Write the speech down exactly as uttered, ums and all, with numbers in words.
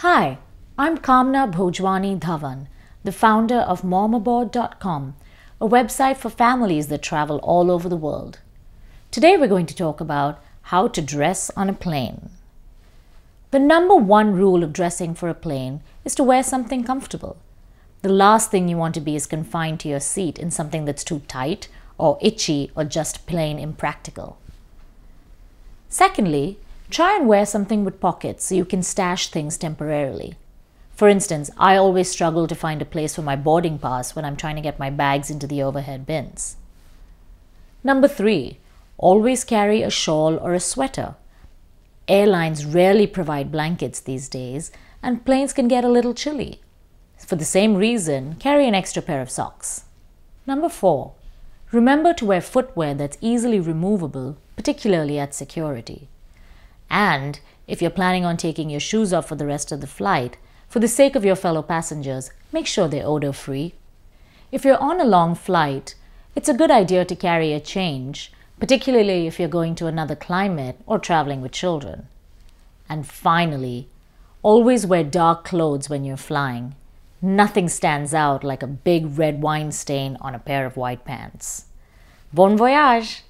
Hi, I'm Kamna Bhojwani Dhawan, the founder of Momaboard dot com, a website for families that travel all over the world. Today we're going to talk about how to dress on a plane. The number one rule of dressing for a plane is to wear something comfortable. The last thing you want to be is confined to your seat in something that's too tight or itchy or just plain impractical. Secondly, try and wear something with pockets so you can stash things temporarily. For instance, I always struggle to find a place for my boarding pass when I'm trying to get my bags into the overhead bins. Number three, always carry a shawl or a sweater. Airlines rarely provide blankets these days, and planes can get a little chilly. For the same reason, carry an extra pair of socks. Number four, remember to wear footwear that's easily removable, particularly at security. And if you're planning on taking your shoes off for the rest of the flight, for the sake of your fellow passengers, make sure they're odor-free. If you're on a long flight, it's a good idea to carry a change, particularly if you're going to another climate or traveling with children. And finally, always wear dark clothes when you're flying. Nothing stands out like a big red wine stain on a pair of white pants. Bon voyage!